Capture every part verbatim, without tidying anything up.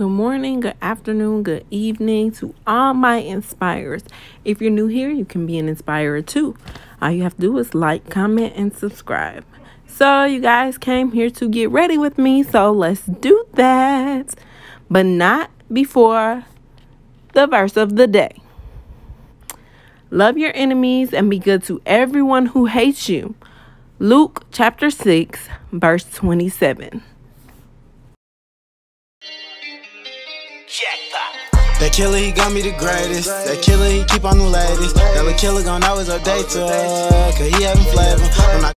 Good morning, good afternoon, good evening to all my inspirers. If you're new here, you can be an inspirer too. All you have to do is like, comment, and subscribe. So you guys came here to get ready with me, so let's do that. But not before the verse of the day. Love your enemies and be good to everyone who hates you. Luke chapter six, verse twenty-seven. That killer, he got me the greatest. That killer, he keep on the latest. That little killer gon' always update to her, cause he having flavor. I'm not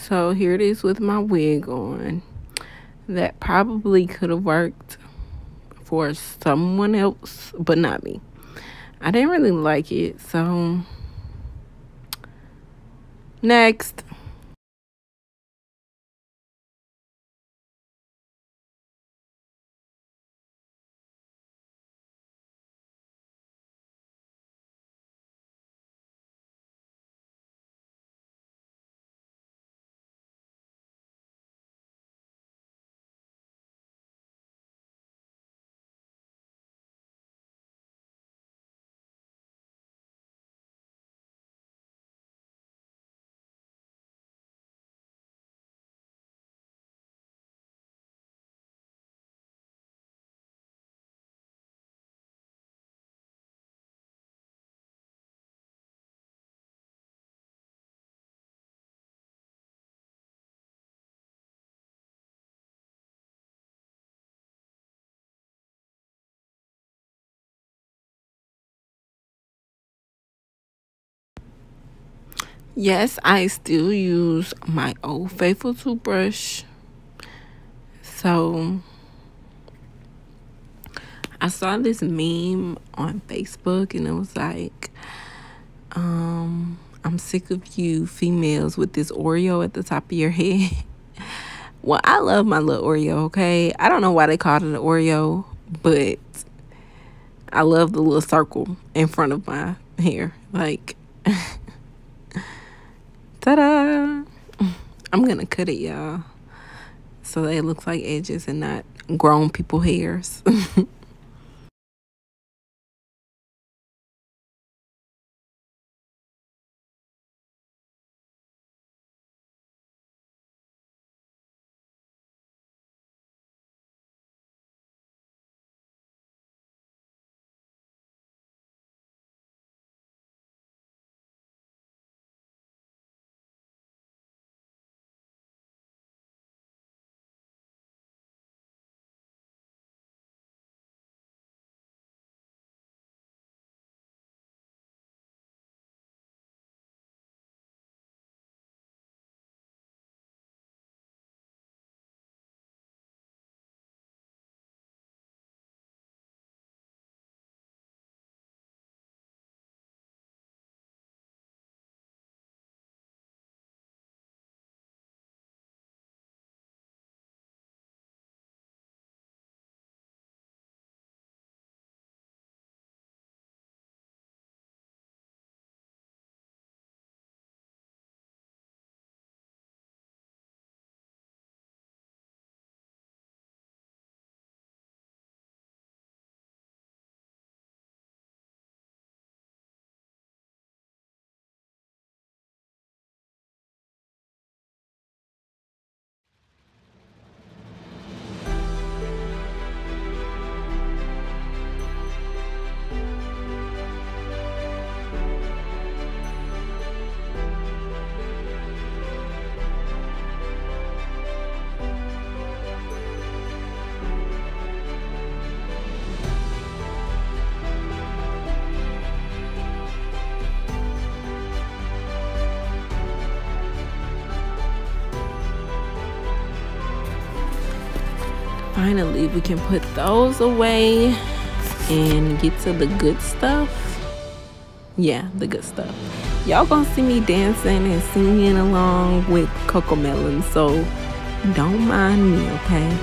So here it is with my wig on. That probably could have worked for someone else, but not me. I didn't really like it, so next. Yes, I still use my Old Faithful toothbrush. So, I saw this meme on Facebook and it was like, um, I'm sick of you females with this Oreo at the top of your head. Well, I love my little Oreo, okay? I don't know why they called it an Oreo, but I love the little circle in front of my hair. Like... Ta-da! I'm gonna cut it, y'all, so that it looks like edges and not grown people hairs. finally we can put those away and get to the good stuff. Yeah, the good stuff. Y'all gonna see me dancing and singing along with Cocomelon, so don't mind me, okay?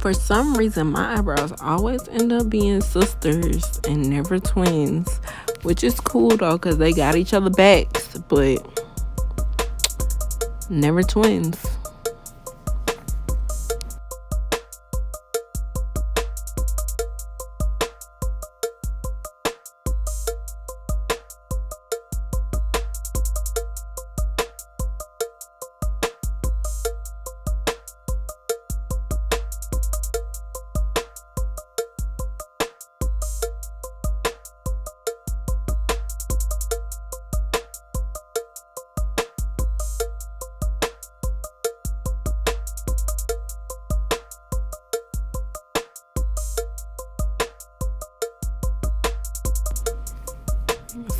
For some reason, my eyebrows always end up being sisters and never twins, which is cool though, because they got each other backs, but never twins.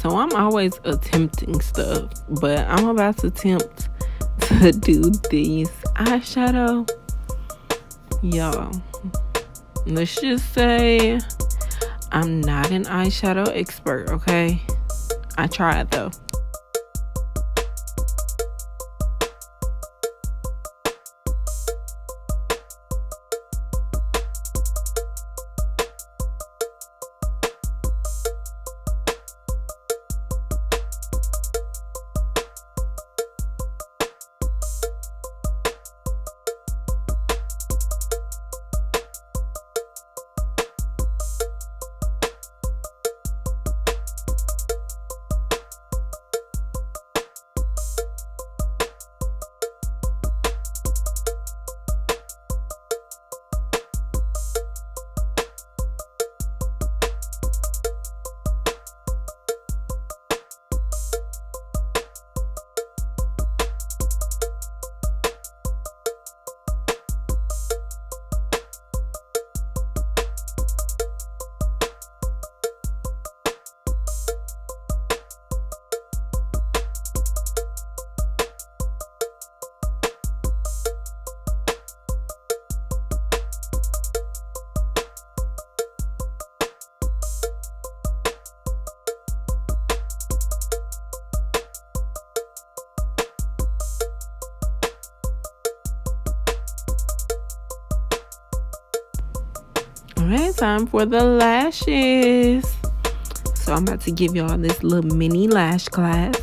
So I'm always attempting stuff, but I'm about to attempt to do this eyeshadow. Y'all, let's just say I'm not an eyeshadow expert, okay? I tried though. Alright, time for the lashes. So I'm about to give y'all this little mini lash class.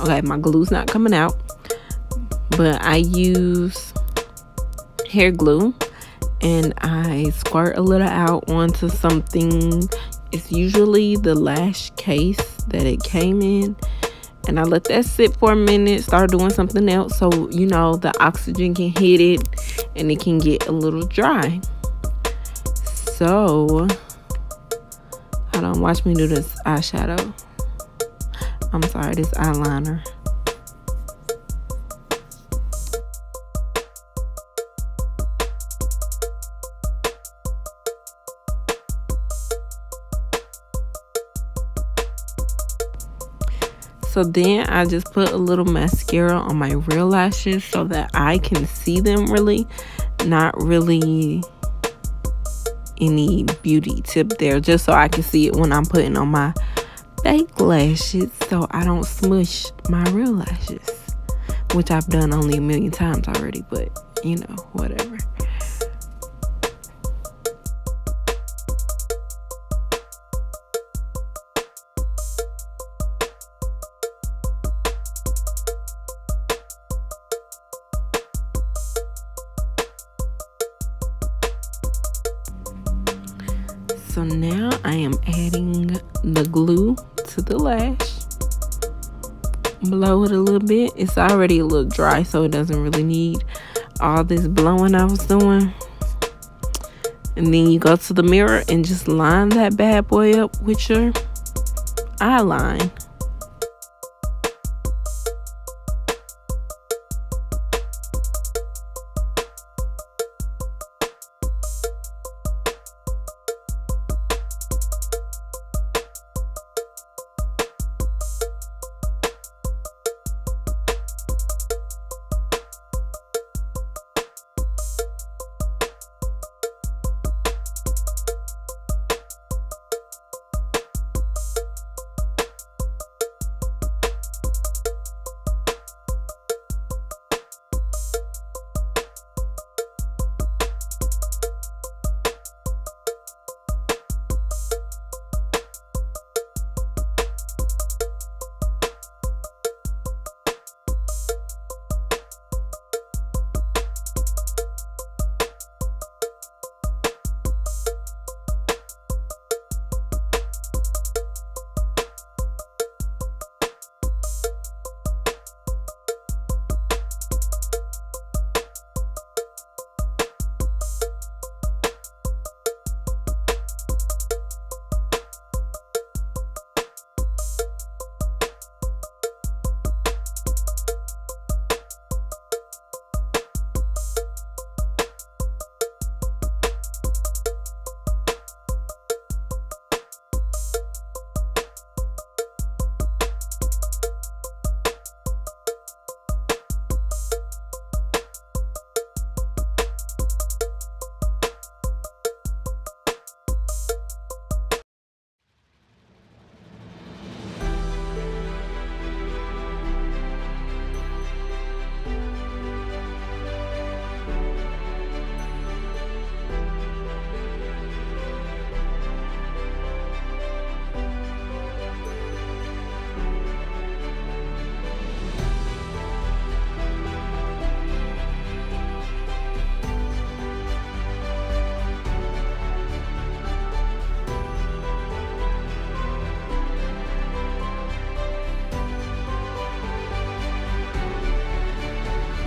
Okay, my glue's not coming out, but I use hair glue and I squirt a little out onto something. It's usually the lash case that it came in, and I let that sit for a minute, start doing something else, so you know the oxygen can hit it and it can get a little dry. So hold on, watch me do this eyeshadow. I'm sorry, this eyeliner. So then I just put a little mascara on my real lashes so that I can see them really, not really any beauty tip there, just so I can see it when I'm putting on my fake lashes so I don't smush my real lashes, which I've done only a million times already, but you know, whatever. So now I am adding the glue to the lash. Blow it a little bit. It's already a little dry, so it doesn't really need all this blowing I was doing. And then you go to the mirror and just line that bad boy up with your eye line.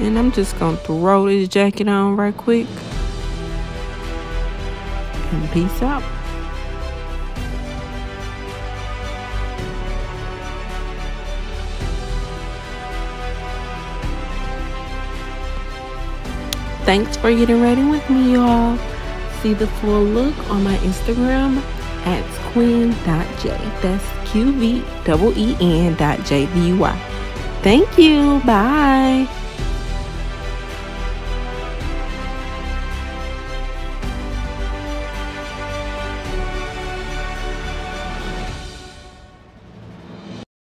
And I'm just gonna throw this jacket on right quick. And peace out. Thanks for getting ready with me, y'all. See the full look on my Instagram at qveen dot j. That's Q V E E N dot J V Y. Thank you. Bye.